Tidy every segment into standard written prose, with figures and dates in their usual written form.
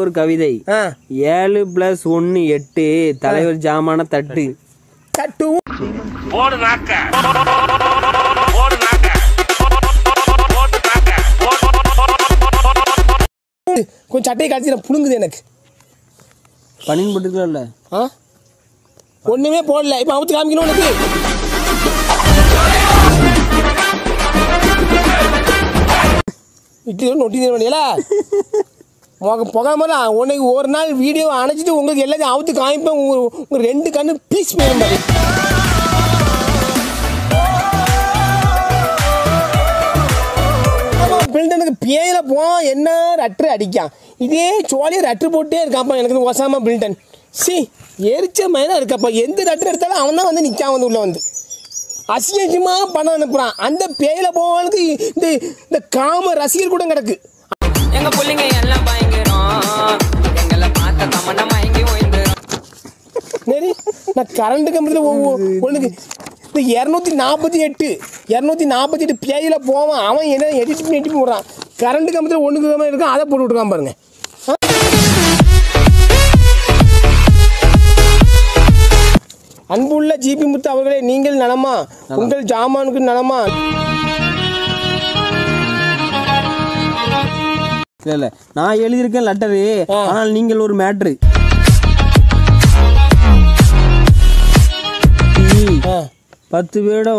ஒரு கவிதை 7+1=8 தலைவர் ஜாமான தட்டு தட்டு ஓடு நாக்க ஓடு நாக்க ஓடு நாக்க கொஞ்சம் சட்டை காட்சி புழுங்குது எனக்கு பனின் போட்டுக்கல ஒண்ணுமே போடல இப்ப அவுத்து காமிக்கணும் உனக்கு இட்லி நோட்டி தேவனேலா போகாமல உனக்கு ஒரு நாள் வீடியோ அணைச்சிட்டு உங்களுக்கு எல்லாத்தையும் அவுத்து காமிப்பேன் உங்க ரெண்டு கண்ணு பீஸ் மேலும் பில்டனுக்கு பேயில போ என்ன ரட்ரு அடிக்கான் இதே சோழியை ரட்ரு போட்டே இருக்காப்பா எனக்கு ஒசாமா பில்டன் சி எரிச்ச மயனா இருக்காப்பா எந்த ரட்ரு எடுத்தாலும் அவன் தான் வந்து நிற்கான் வந்து உள்ள வந்து அசிங்கமா பணம் அனுப்புறான் அந்த பேயில போவானுக்கு இந்த காம ரசிகர் கூட கிடக்கு எங்க புள்ளைங்க எல்லாம் பயங்கரம் எங்கல பார்த்த தமன மயங்கி ஓய்ந்துறான் நேரி நான் கரண்ட் கம்பத்துல ஒண்ணுக்கு இந்த 248 பேயில போவான் அவன் என்ன எடிட் பண்ணி எடிட் போடுறான் கரண்ட் கம்பத்துல ஒண்ணுக்கு தான் இருக்கான் அதை போட்டு விட்டுறான் பாருங்க அன்புள்ள ஜிபி முத்து அவர்களே நீங்கள் நலமா உங்கள் ஜாமானுக்கு நலமா இல்ல நான் எழுதி இருக்கேன் லெட்டர் ஆனால் நீங்கள் ஒரு மேட்டர் பத்து பேட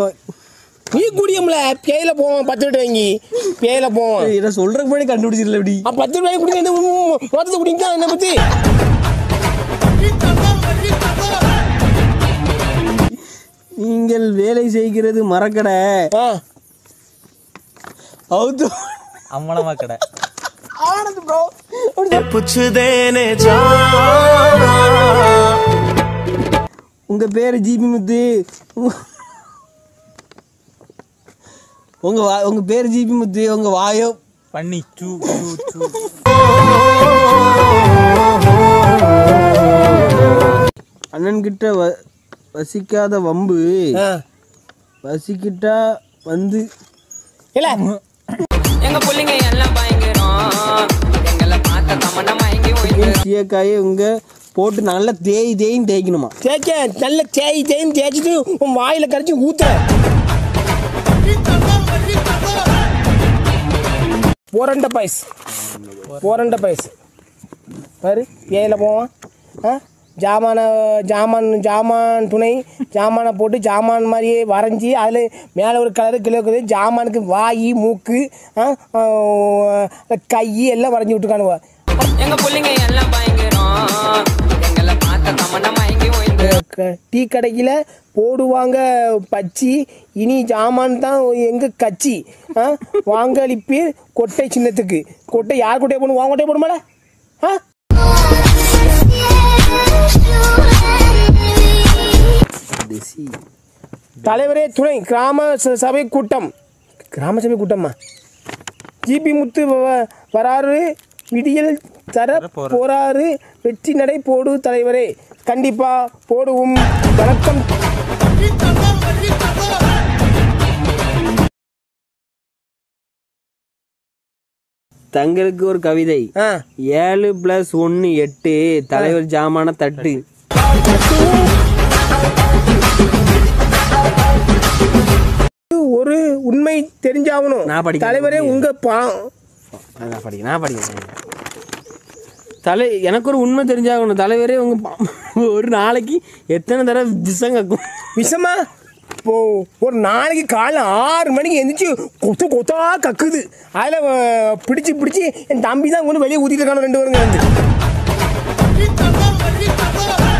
நீ குடியம்ல பேயில போவோம் 10 பேட வாங்கி பேயில போவோம் இத சொல்றதுக்கு முன்னாடி கண்டுபிடிச்சிரல இப்படி 10 ரூபாய் குடிங்க என்ன ஓட்டத்து குடிங்க என்ன பத்தி நீங்கள் வேலை செய்கிறது மரக்கடை அவுது அம்மளமா கடை ஆனது bro புச்சுதேனே ஜானா உங்க பேர் ஜிபி முத்து உங்க பேர் ஜிபி முத்து உங்க வாயோ பண்ணி சூ சூ அண்ணன் கிட்ட வசிக்காத வம்பு வசிக்கிட்டா வந்து இல்ல எங்க புள்ளைங்க எல்லாம் பயங்கரம் எங்கல பார்த்த தமன மயங்கி ஓய்ந்துறான் சீயக்காயை உங்க போட்டு நல்ல தேய் தேய்க்கணுமா தேய்க்க நல்ல தேய் தேய்ச்சிட்டு உன் வாயில கரைச்சி ஊத்துற போரண்ட பைஸ் பாரு ஏயில போவான் ஜாமான ஜாமான் ஜாமான் துணை ஜாமானை போட்டு ஜாமான் மாதிரியே வரைஞ்சி அதில் மேலே ஒரு கலரு கிலோ இருக்குது ஜாமானுக்கு வாய் மூக்கு கை எல்லாம் வரைஞ்சி விட்டுருக்கானுவா எங்கள் பிள்ளைங்க எல்லாம் பயங்கரம் டீ கடையில் போடுவாங்க பச்சி இனி ஜாமான் தான் எங்கள் கச்சி வாங்களிப்பு கொட்டை சின்னத்துக்கு கொட்டை யார் கொட்டையை போடணும் வாங்க கொட்டையை போடுமால ஆ தலைவரே துணை கிராம சபை கூட்டம்மா ஜிபி முத்து வராரு விடியல் தர போறாரு வெற்றி நடை போடு தலைவரே கண்டிப்பா போடுவோம் வணக்கம் தங்களுக்கு ஒரு கவிதை 7+1=8 தலைவர் ஜாமான தட்டு ஒரு உண்மை தெரிஞ்சாகணும் தலைவரே உங்க தலை எனக்கு ஒரு உண்மை தெரிஞ்சாகணும் தலைவரே உங்க ஒரு நாளைக்கு எத்தனை தடவை விஷம் கக்கும் விஷமா இப்போ ஒரு நாளைக்கு காலைல 6 மணிக்கு எந்திரிச்சு கொத்தா கக்குது அதில் பிடிச்சி என் தம்பி தான் கொண்டு வெளியே ஊற்றிட்டு இருக்கானோ 2 பேருங்க வந்து